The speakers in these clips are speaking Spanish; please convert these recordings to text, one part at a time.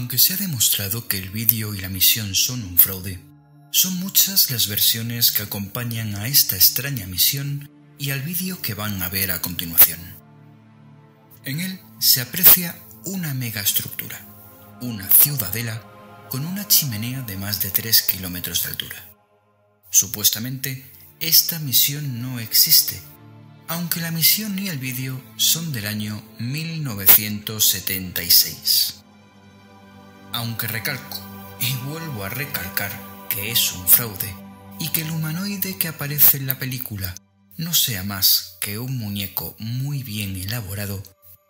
Aunque se ha demostrado que el vídeo y la misión son un fraude, son muchas las versiones que acompañan a esta extraña misión y al vídeo que van a ver a continuación. En él se aprecia una megaestructura, una ciudadela con una chimenea de más de 3 kilómetros de altura. Supuestamente, esta misión no existe, aunque la misión y el vídeo son del año 1976. Aunque recalco, y vuelvo a recalcar, que es un fraude y que el humanoide que aparece en la película no sea más que un muñeco muy bien elaborado,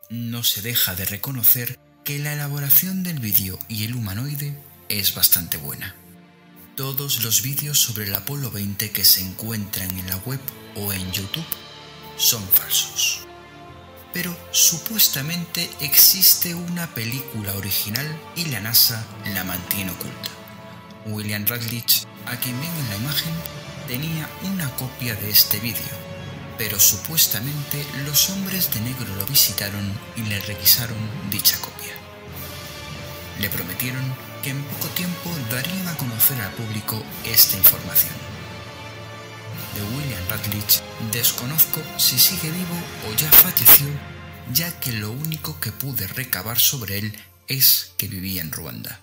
no se deja de reconocer que la elaboración del vídeo y el humanoide es bastante buena. Todos los vídeos sobre el Apolo 20 que se encuentran en la web o en YouTube son falsos. Pero supuestamente existe una película original y la NASA la mantiene oculta. William Rutledge, a quien ven en la imagen, tenía una copia de este vídeo, pero supuestamente los hombres de negro lo visitaron y le requisaron dicha copia. Le prometieron que en poco tiempo darían a conocer al público esta información. De William Rutledge desconozco si sigue vivo o ya falleció, ya que lo único que pude recabar sobre él es que vivía en Ruanda.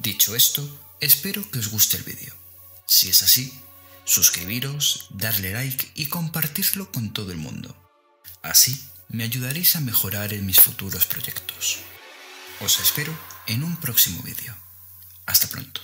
Dicho esto, espero que os guste el vídeo. Si es así, suscribiros, darle like y compartirlo con todo el mundo. Así me ayudaréis a mejorar en mis futuros proyectos. Os espero en un próximo vídeo. Hasta pronto.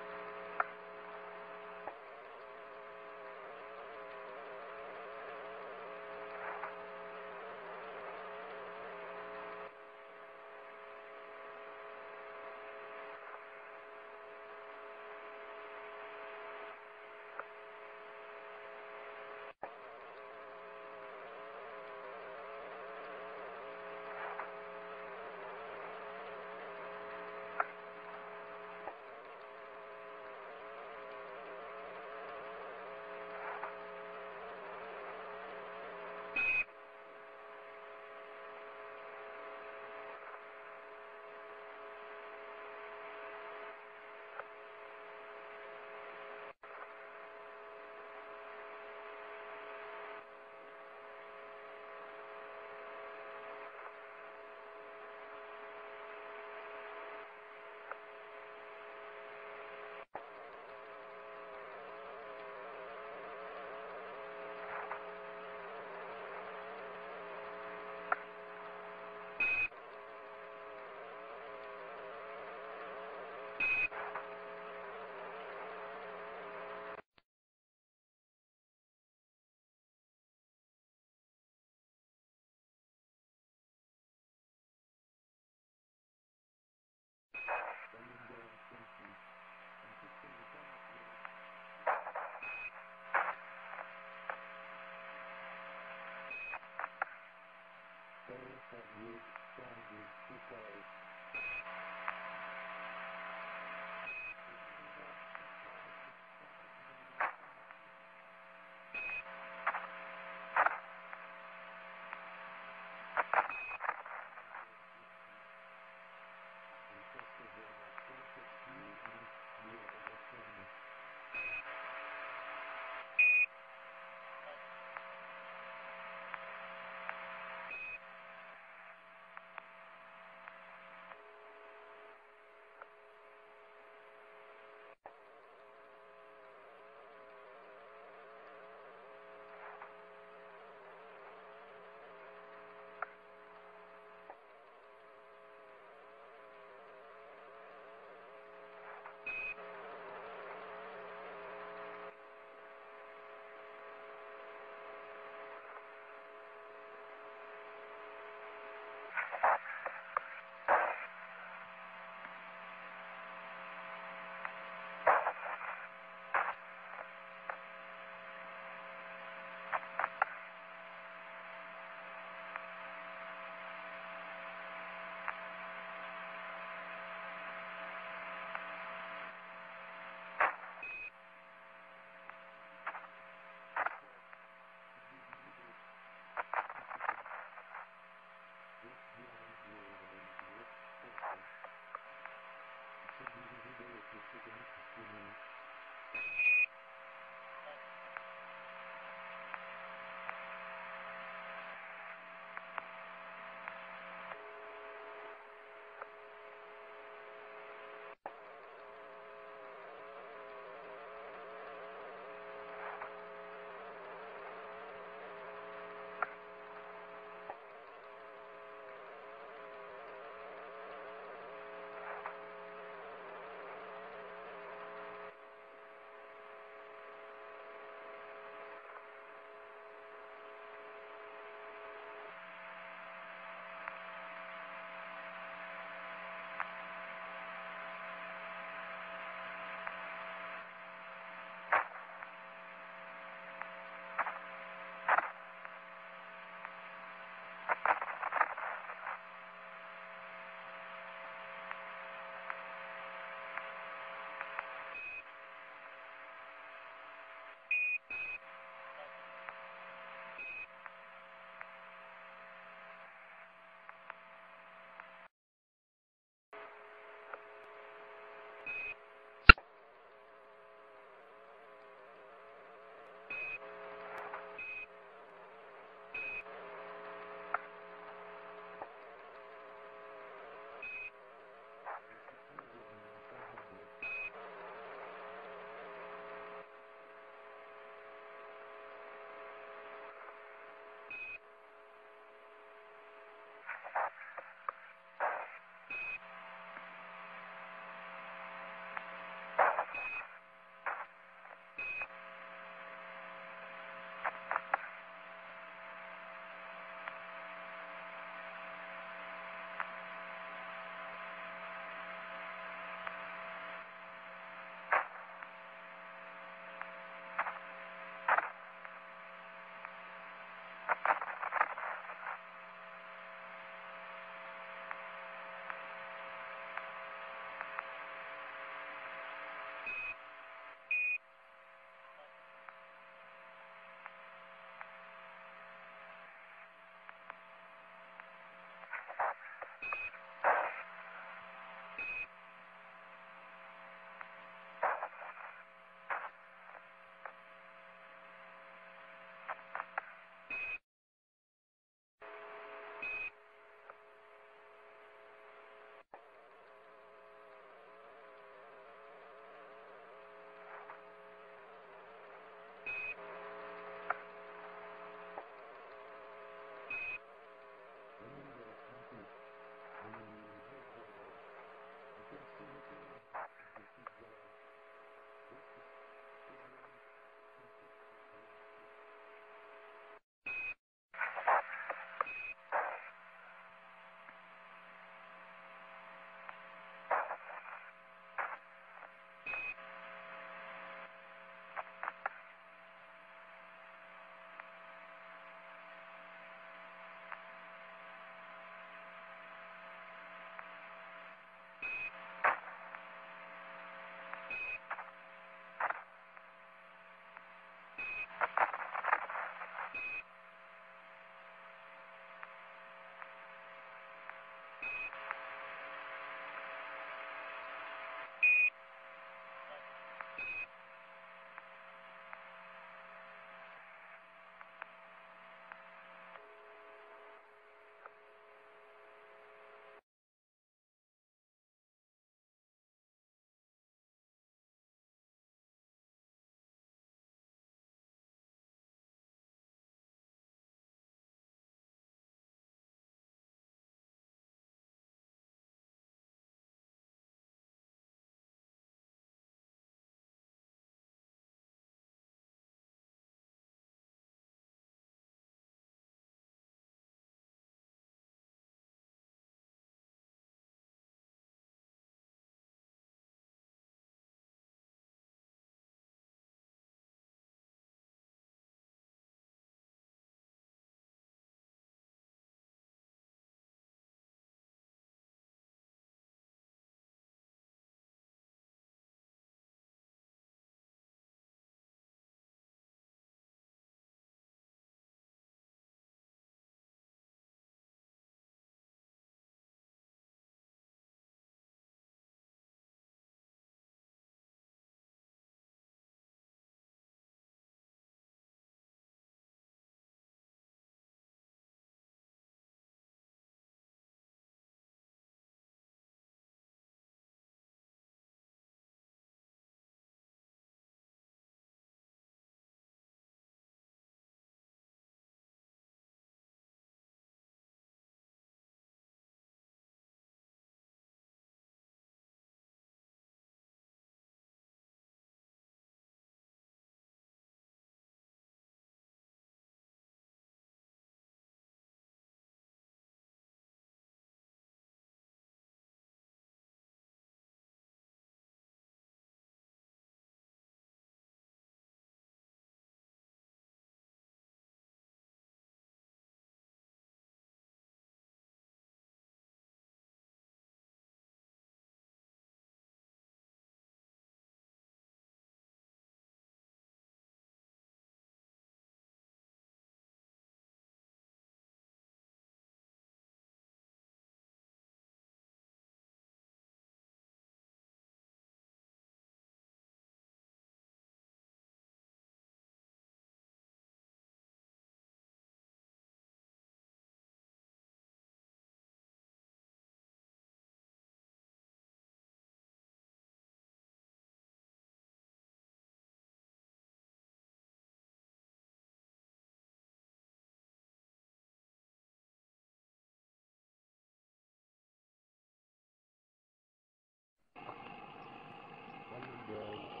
good.